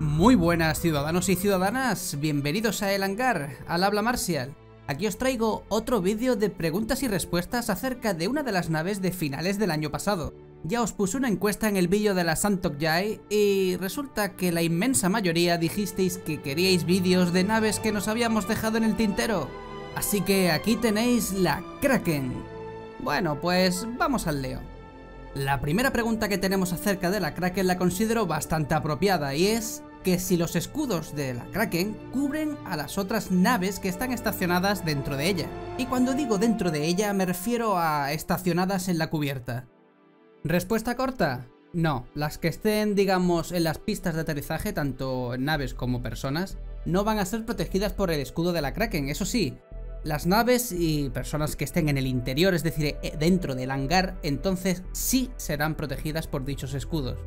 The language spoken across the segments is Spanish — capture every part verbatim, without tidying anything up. Muy buenas ciudadanos y ciudadanas, bienvenidos a El Hangar, al habla Marcial. Aquí os traigo otro vídeo de preguntas y respuestas acerca de una de las naves de finales del año pasado. Ya os puse una encuesta en el vídeo de la Santok Jai y resulta que la inmensa mayoría dijisteis que queríais vídeos de naves que nos habíamos dejado en el tintero. Así que aquí tenéis la Kraken. Bueno, pues vamos al lío. La primera pregunta que tenemos acerca de la Kraken la considero bastante apropiada y es que si los escudos de la Kraken cubren a las otras naves que están estacionadas dentro de ella. Y cuando digo dentro de ella me refiero a estacionadas en la cubierta. Respuesta corta, no, las que estén, digamos, en las pistas de aterrizaje, tanto naves como personas, no van a ser protegidas por el escudo de la Kraken. Eso sí, las naves y personas que estén en el interior, es decir, dentro del hangar, entonces sí serán protegidas por dichos escudos.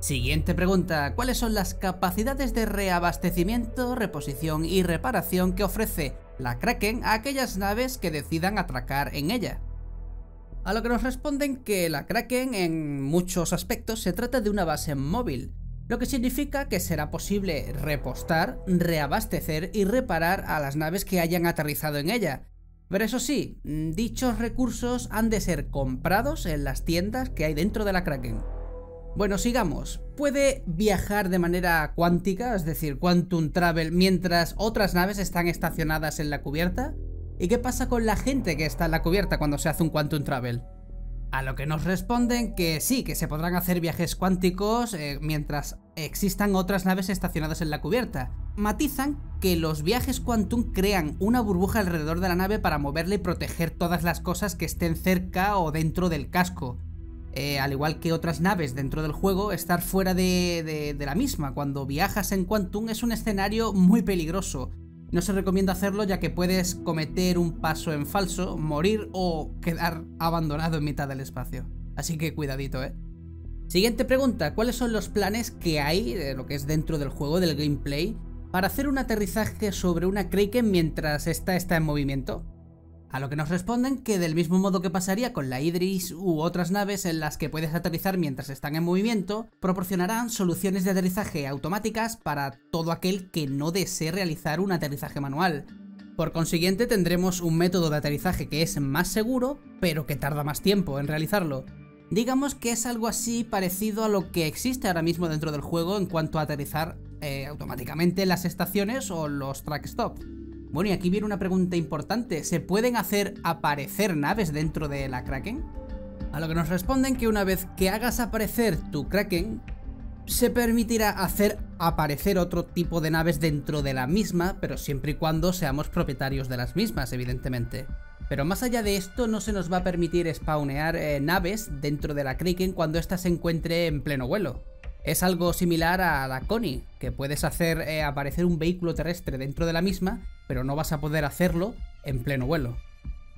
Siguiente pregunta, ¿cuáles son las capacidades de reabastecimiento, reposición y reparación que ofrece la Kraken a aquellas naves que decidan atracar en ella? A lo que nos responden que la Kraken en muchos aspectos se trata de una base móvil, lo que significa que será posible repostar, reabastecer y reparar a las naves que hayan aterrizado en ella. Pero eso sí, dichos recursos han de ser comprados en las tiendas que hay dentro de la Kraken. Bueno, sigamos. Puede viajar de manera cuántica, es decir, quantum travel, mientras otras naves están estacionadas en la cubierta. ¿Y qué pasa con la gente que está en la cubierta cuando se hace un quantum travel? A lo que nos responden que sí, que se podrán hacer viajes cuánticos eh, mientras existan otras naves estacionadas en la cubierta. Matizan que los viajes quantum crean una burbuja alrededor de la nave para moverla y proteger todas las cosas que estén cerca o dentro del casco. Eh, al igual que otras naves dentro del juego, estar fuera de, de, de la misma cuando viajas en quantum es un escenario muy peligroso. No se recomienda hacerlo ya que puedes cometer un paso en falso, morir o quedar abandonado en mitad del espacio. Así que cuidadito, ¿eh? Siguiente pregunta, ¿cuáles son los planes que hay, de lo que es dentro del juego, del gameplay, para hacer un aterrizaje sobre una Kraken mientras esta está en movimiento? A lo que nos responden que del mismo modo que pasaría con la Idris u otras naves en las que puedes aterrizar mientras están en movimiento, proporcionarán soluciones de aterrizaje automáticas para todo aquel que no desee realizar un aterrizaje manual. Por consiguiente tendremos un método de aterrizaje que es más seguro, pero que tarda más tiempo en realizarlo. Digamos que es algo así parecido a lo que existe ahora mismo dentro del juego en cuanto a aterrizar eh, automáticamente las estaciones o los track stop. Bueno, y aquí viene una pregunta importante, ¿se pueden hacer aparecer naves dentro de la Kraken? A lo que nos responden que una vez que hagas aparecer tu Kraken, se permitirá hacer aparecer otro tipo de naves dentro de la misma, pero siempre y cuando seamos propietarios de las mismas, evidentemente. Pero más allá de esto, no se nos va a permitir spawnear eh, naves dentro de la Kraken cuando ésta se encuentre en pleno vuelo. Es algo similar a la Connie, que puedes hacer eh, aparecer un vehículo terrestre dentro de la misma, pero no vas a poder hacerlo en pleno vuelo.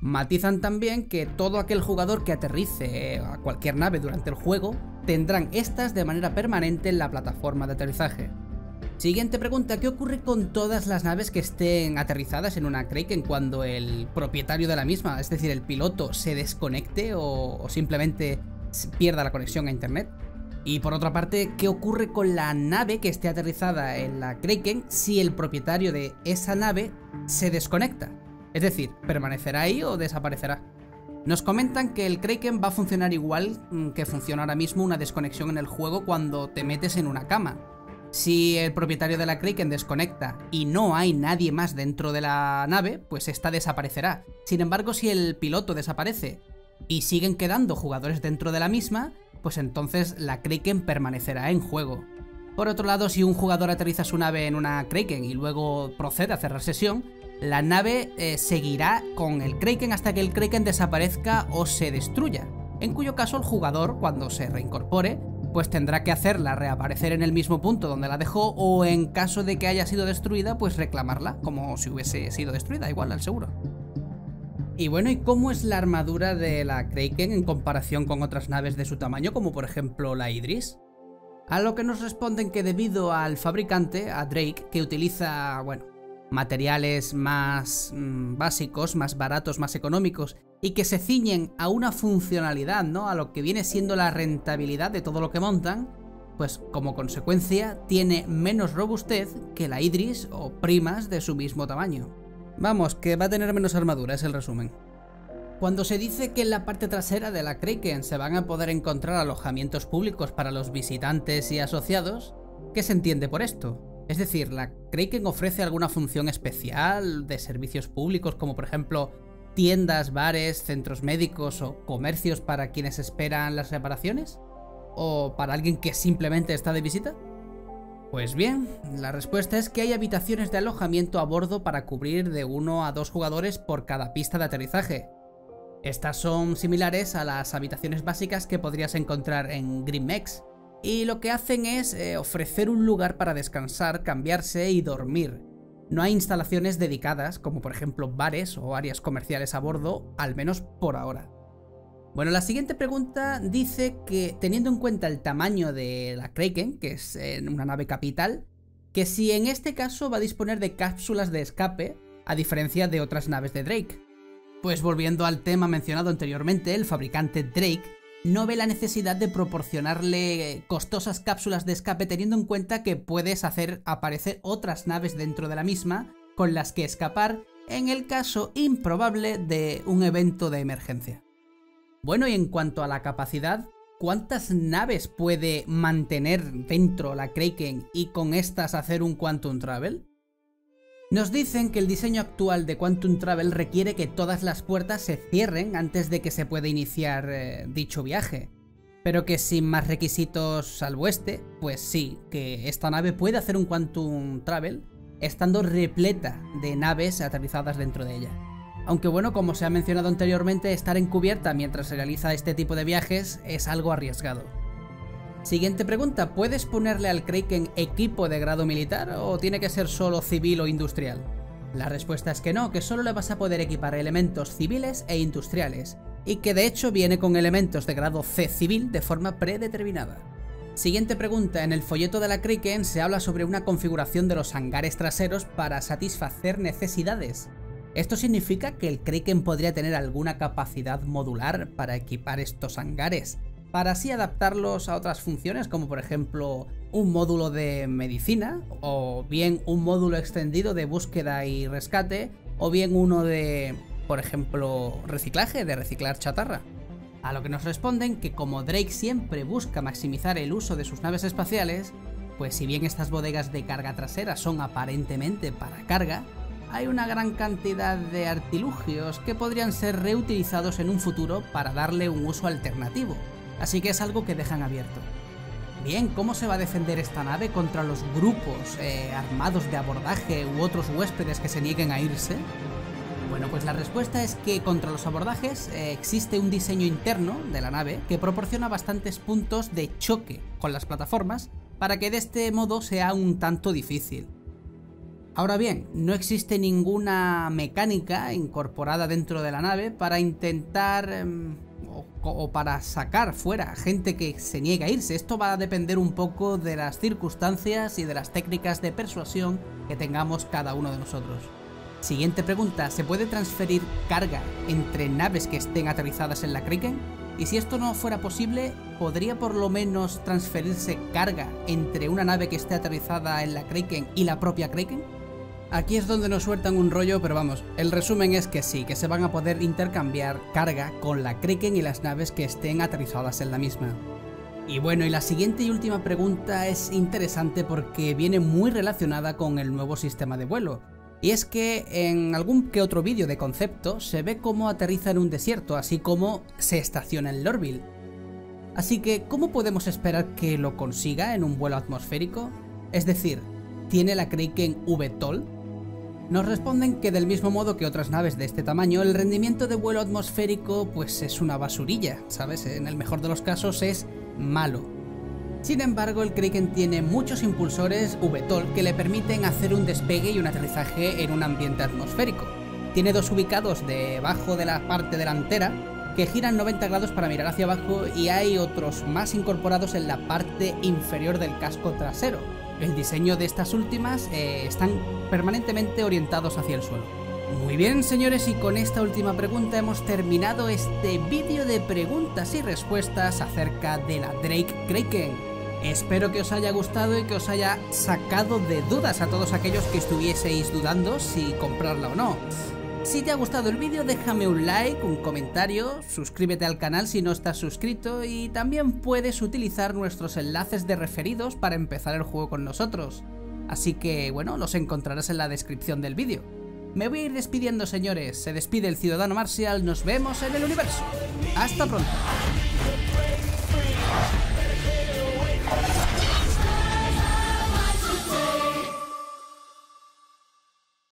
Matizan también que todo aquel jugador que aterrice eh, a cualquier nave durante el juego, tendrán estas de manera permanente en la plataforma de aterrizaje. Siguiente pregunta, ¿qué ocurre con todas las naves que estén aterrizadas en una Kraken cuando el propietario de la misma, es decir, el piloto, se desconecte o, o simplemente pierda la conexión a internet? Y por otra parte, ¿qué ocurre con la nave que esté aterrizada en la Kraken si el propietario de esa nave se desconecta? Es decir, ¿permanecerá ahí o desaparecerá? Nos comentan que el Kraken va a funcionar igual que funciona ahora mismo una desconexión en el juego cuando te metes en una cama. Si el propietario de la Kraken desconecta y no hay nadie más dentro de la nave, pues esta desaparecerá. Sin embargo, si el piloto desaparece y siguen quedando jugadores dentro de la misma, pues entonces la Kraken permanecerá en juego. Por otro lado, si un jugador aterriza su nave en una Kraken y luego procede a cerrar sesión, la nave eh, seguirá con el Kraken hasta que el Kraken desaparezca o se destruya, en cuyo caso el jugador, cuando se reincorpore, pues tendrá que hacerla reaparecer en el mismo punto donde la dejó o en caso de que haya sido destruida, pues reclamarla, como si hubiese sido destruida, igual al seguro. Y bueno, ¿y cómo es la armadura de la Kraken en comparación con otras naves de su tamaño, como por ejemplo la Idris? A lo que nos responden que debido al fabricante, a Drake, que utiliza, bueno, materiales más mmm, básicos, más baratos, más económicos, y que se ciñen a una funcionalidad, ¿no? A lo que viene siendo la rentabilidad de todo lo que montan, pues como consecuencia tiene menos robustez que la Idris o primas de su mismo tamaño. Vamos, que va a tener menos armadura, es el resumen. Cuando se dice que en la parte trasera de la Kraken se van a poder encontrar alojamientos públicos para los visitantes y asociados, ¿qué se entiende por esto? Es decir, ¿la Kraken ofrece alguna función especial de servicios públicos como por ejemplo tiendas, bares, centros médicos o comercios para quienes esperan las reparaciones? ¿O para alguien que simplemente está de visita? Pues bien, la respuesta es que hay habitaciones de alojamiento a bordo para cubrir de uno a dos jugadores por cada pista de aterrizaje. Estas son similares a las habitaciones básicas que podrías encontrar en GrimHex, y lo que hacen es eh, ofrecer un lugar para descansar, cambiarse y dormir. No hay instalaciones dedicadas, como por ejemplo bares o áreas comerciales a bordo, al menos por ahora. Bueno, la siguiente pregunta dice que, teniendo en cuenta el tamaño de la Kraken, que es una nave capital, que si en este caso va a disponer de cápsulas de escape, a diferencia de otras naves de Drake. Pues volviendo al tema mencionado anteriormente, el fabricante Drake no ve la necesidad de proporcionarle costosas cápsulas de escape, teniendo en cuenta que puedes hacer aparecer otras naves dentro de la misma con las que escapar en el caso improbable de un evento de emergencia. Bueno, y en cuanto a la capacidad, ¿cuántas naves puede mantener dentro la Kraken y con estas hacer un Quantum Travel? Nos dicen que el diseño actual de Quantum Travel requiere que todas las puertas se cierren antes de que se pueda iniciar eh, dicho viaje, pero que sin más requisitos salvo este, pues sí, que esta nave puede hacer un Quantum Travel estando repleta de naves aterrizadas dentro de ella. Aunque bueno, como se ha mencionado anteriormente, estar encubierta mientras se realiza este tipo de viajes es algo arriesgado. Siguiente pregunta, ¿puedes ponerle al Kraken equipo de grado militar o tiene que ser solo civil o industrial? La respuesta es que no, que solo le vas a poder equipar elementos civiles e industriales, y que de hecho viene con elementos de grado C civil de forma predeterminada. Siguiente pregunta, en el folleto de la Kraken se habla sobre una configuración de los hangares traseros para satisfacer necesidades. ¿Esto significa que el Kraken podría tener alguna capacidad modular para equipar estos hangares, para así adaptarlos a otras funciones como por ejemplo un módulo de medicina, o bien un módulo extendido de búsqueda y rescate, o bien uno de, por ejemplo, reciclaje, de reciclar chatarra? A lo que nos responden que como Drake siempre busca maximizar el uso de sus naves espaciales, pues si bien estas bodegas de carga trasera son aparentemente para carga, hay una gran cantidad de artilugios que podrían ser reutilizados en un futuro para darle un uso alternativo, así que es algo que dejan abierto. Bien, ¿cómo se va a defender esta nave contra los grupos eh, armados de abordaje u otros huéspedes que se nieguen a irse? Bueno, pues la respuesta es que contra los abordajes eh, existe un diseño interno de la nave que proporciona bastantes puntos de choque con las plataformas para que de este modo sea un tanto difícil. Ahora bien, no existe ninguna mecánica incorporada dentro de la nave para intentar eh, o, o para sacar fuera gente que se niega a irse. Esto va a depender un poco de las circunstancias y de las técnicas de persuasión que tengamos cada uno de nosotros. Siguiente pregunta, ¿se puede transferir carga entre naves que estén aterrizadas en la Kraken? Y si esto no fuera posible, ¿podría por lo menos transferirse carga entre una nave que esté aterrizada en la Kraken y la propia Kraken? Aquí es donde nos sueltan un rollo, pero vamos, el resumen es que sí, que se van a poder intercambiar carga con la Kraken y las naves que estén aterrizadas en la misma. Y bueno, y la siguiente y última pregunta es interesante porque viene muy relacionada con el nuevo sistema de vuelo. Y es que en algún que otro vídeo de concepto se ve cómo aterriza en un desierto, así como se estaciona en Lorville. Así que, ¿cómo podemos esperar que lo consiga en un vuelo atmosférico? Es decir, ¿tiene la Kraken V TOL? Nos responden que del mismo modo que otras naves de este tamaño, el rendimiento de vuelo atmosférico pues es una basurilla, ¿sabes? En el mejor de los casos es malo. Sin embargo, el Kraken tiene muchos impulsores V TOL que le permiten hacer un despegue y un aterrizaje en un ambiente atmosférico. Tiene dos ubicados debajo de la parte delantera que giran noventa grados para mirar hacia abajo, y hay otros más incorporados en la parte inferior del casco trasero, El diseño de estas últimas eh, están permanentemente orientados hacia el suelo. Muy bien, señores, y con esta última pregunta hemos terminado este vídeo de preguntas y respuestas acerca de la Drake Kraken. Espero que os haya gustado y que os haya sacado de dudas a todos aquellos que estuvieseis dudando si comprarla o no. Si te ha gustado el vídeo, déjame un like, un comentario, suscríbete al canal si no estás suscrito y también puedes utilizar nuestros enlaces de referidos para empezar el juego con nosotros. Así que, bueno, los encontrarás en la descripción del vídeo. Me voy a ir despidiendo, señores. Se despide el ciudadano Marcial. Nos vemos en el universo. ¡Hasta pronto!